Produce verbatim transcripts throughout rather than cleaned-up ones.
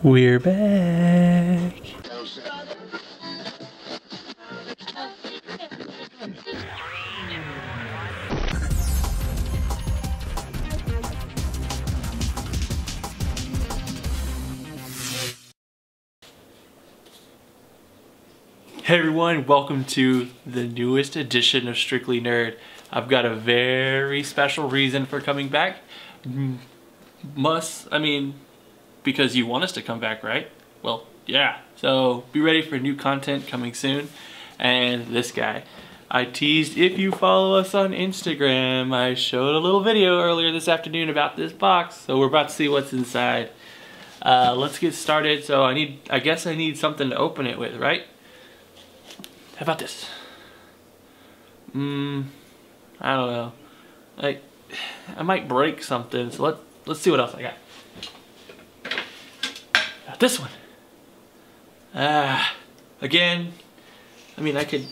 We're back. Hey everyone, welcome to the newest edition of Strictly Nerd. I've got a very special reason for coming back. Must, I mean, because you want us to come back, right? Well, yeah. So be ready for new content coming soon. And this guy, I teased, if you follow us on Instagram, I showed a little video earlier this afternoon about this box. So we're about to see what's inside. Uh, let's get started. So I need, I guess I need something to open it with, right? How about this? Mmm, I don't know. Like, I might break something. So let's, let's see what else I got. This one. Ah, again, I mean, I could,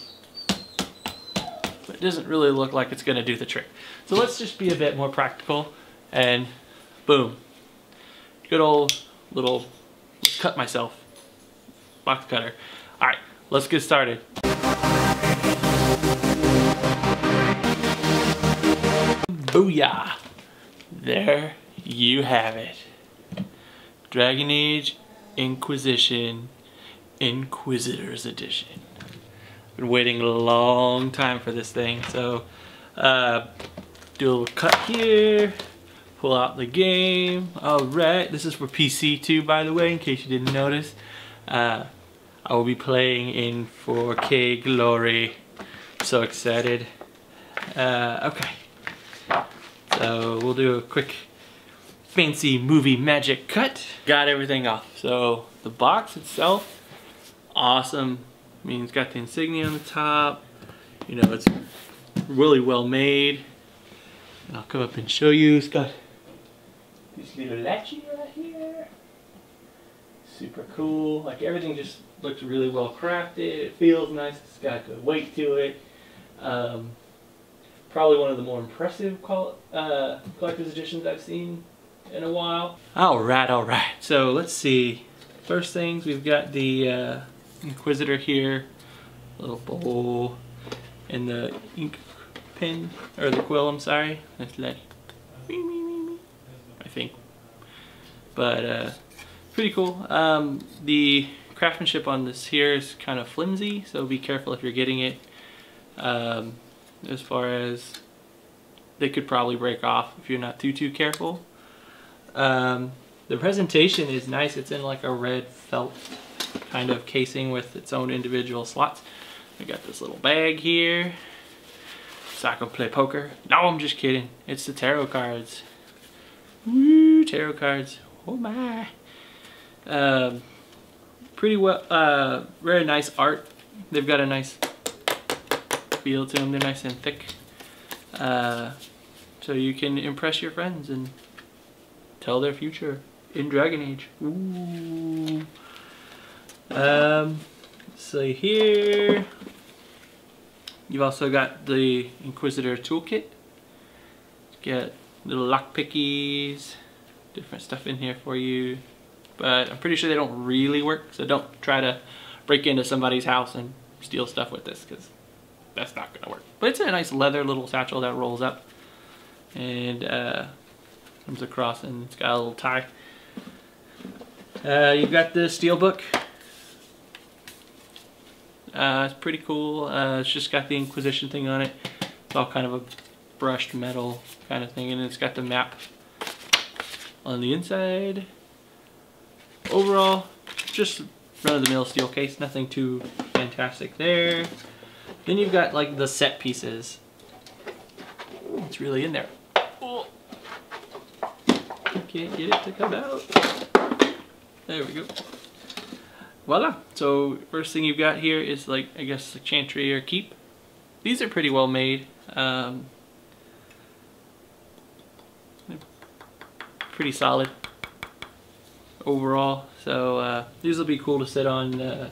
but it doesn't really look like it's gonna do the trick. So let's just be a bit more practical and boom. Good old little, let's cut myself. Box cutter. All right, let's get started. Booyah. There you have it. Dragon Age Inquisition, Inquisitor's Edition. I've been waiting a long time for this thing, so uh, do a little cut here, pull out the game. Alright, this is for P C too, by the way, in case you didn't notice. Uh, I will be playing in four K glory. I'm so excited. Uh, okay, so we'll do a quick fancy movie magic cut. Got everything off. So the box itself, awesome. I mean, it's got the insignia on the top. You know, it's really well made. And I'll come up and show you. It's got this little latching right here. Super cool. Like, everything just looks really well crafted. It feels nice. It's got good weight to it. Um, probably one of the more impressive uh, collector's editions I've seen in a while. Alright, alright. So let's see. First things, we've got the uh, Inquisitor here. Little bowl. And the ink pen, or the quill, I'm sorry. That's like, I think. But uh, pretty cool. Um, the craftsmanship on this here is kind of flimsy, so be careful if you're getting it. Um, as far as, they could probably break off if you're not too, too careful. Um, the presentation is nice. It's in like a red felt kind of casing with its own individual slots. We got this little bag here, so I can play poker. No, I'm just kidding. It's the tarot cards. Woo, tarot cards. Oh my. Um, pretty well, uh, very nice art. They've got a nice feel to them. They're nice and thick. Uh, so you can impress your friends and tell their future in Dragon Age. Ooh. Um, so here, you've also got the Inquisitor toolkit. Get little lockpickies, different stuff in here for you. But I'm pretty sure they don't really work, so don't try to break into somebody's house and steal stuff with this, because that's not gonna work. But it's a nice leather little satchel that rolls up. And uh, comes across, and it's got a little tie. Uh, you've got the steel book. Uh, it's pretty cool. Uh, it's just got the Inquisition thing on it. It's all kind of a brushed metal kind of thing, and it's got the map on the inside. Overall, just run-of-the-mill steel case. Nothing too fantastic there. Then you've got like the set pieces. It's really in there. Oh. Can't get it to come out. There we go. Voila. So first thing you've got here is like, I guess, the Chantry or Keep. These are pretty well made. Um, pretty solid overall. So uh, these will be cool to sit on, uh,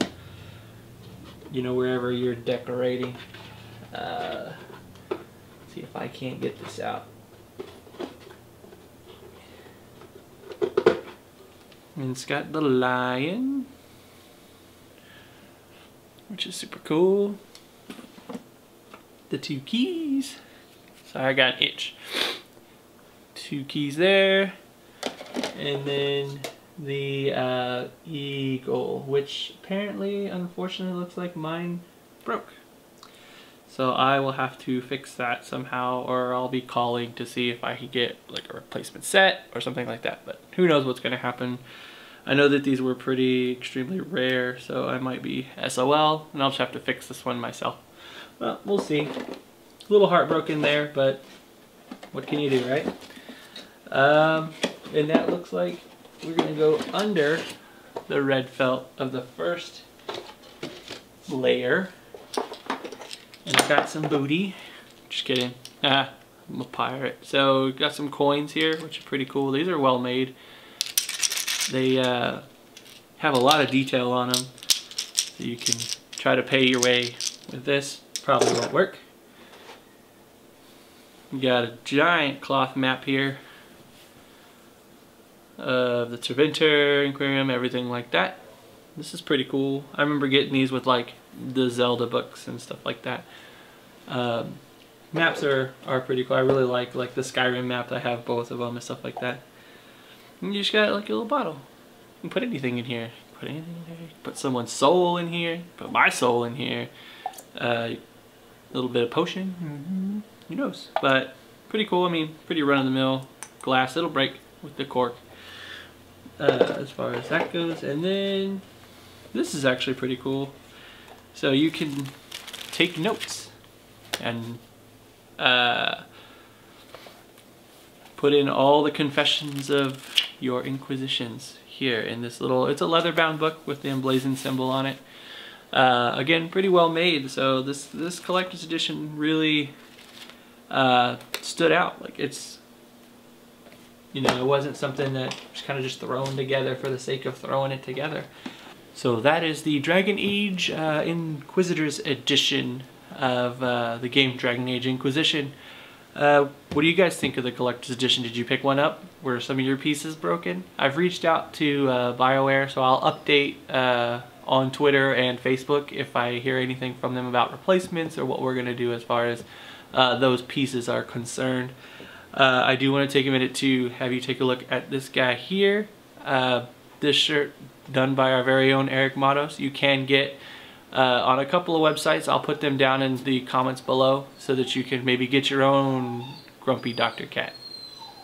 you know, wherever you're decorating. Uh, let's see if I can't get this out. And it's got the lion, which is super cool. The two keys. Sorry, I got an itch. Two keys there. And then the uh, eagle, which apparently, unfortunately, looks like mine broke. So I will have to fix that somehow, or I'll be calling to see if I can get like a replacement set or something like that. But who knows what's gonna happen. I know that these were pretty extremely rare, so I might be S O L, and I'll just have to fix this one myself. Well, we'll see. A little heartbroken there, but what can you do, right? Um, and that looks like we're gonna go under the red felt of the first layer. And I got some booty. Just kidding. Ah, I'm a pirate. So we've got some coins here, which are pretty cool. These are well made. They uh, have a lot of detail on them. So you can try to pay your way with this. Probably won't work. You got a giant cloth map here of the Tevinter Imperium, everything like that. This is pretty cool. I remember getting these with like the Zelda books and stuff like that. Um, maps are, are pretty cool. I really like like the Skyrim map. I have both of them and stuff like that. And you just got like a little bottle. You can put anything in here. Put anything in there. Put someone's soul in here. Put my soul in here. A uh, little bit of potion. Mm-hmm. Who knows? But pretty cool. I mean, pretty run-of-the-mill glass. It'll break with the cork uh, as far as that goes. And then this is actually pretty cool. So you can take notes and uh, put in all the confessions of your Inquisitions here in this little, it's a leather bound book with the emblazoned symbol on it. Uh, again, pretty well made. So this, this collector's edition really uh, stood out. Like it's, you know, it wasn't something that was kind of just thrown together for the sake of throwing it together. So that is the Dragon Age uh, Inquisitor's Edition of uh, the game Dragon Age Inquisition. Uh, what do you guys think of the Collector's Edition? Did you pick one up? Were some of your pieces broken? I've reached out to uh, BioWare, so I'll update uh, on Twitter and Facebook if I hear anything from them about replacements or what we're going to do as far as uh, those pieces are concerned. Uh, I do want to take a minute to have you take a look at this guy here. Uh, this shirt done by our very own Eric Matos. You can get uh, on a couple of websites. I'll put them down in the comments below so that you can maybe get your own grumpy Doctor Cat.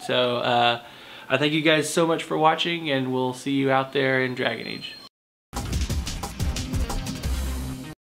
So uh, I thank you guys so much for watching, and we'll see you out there in Dragon Age.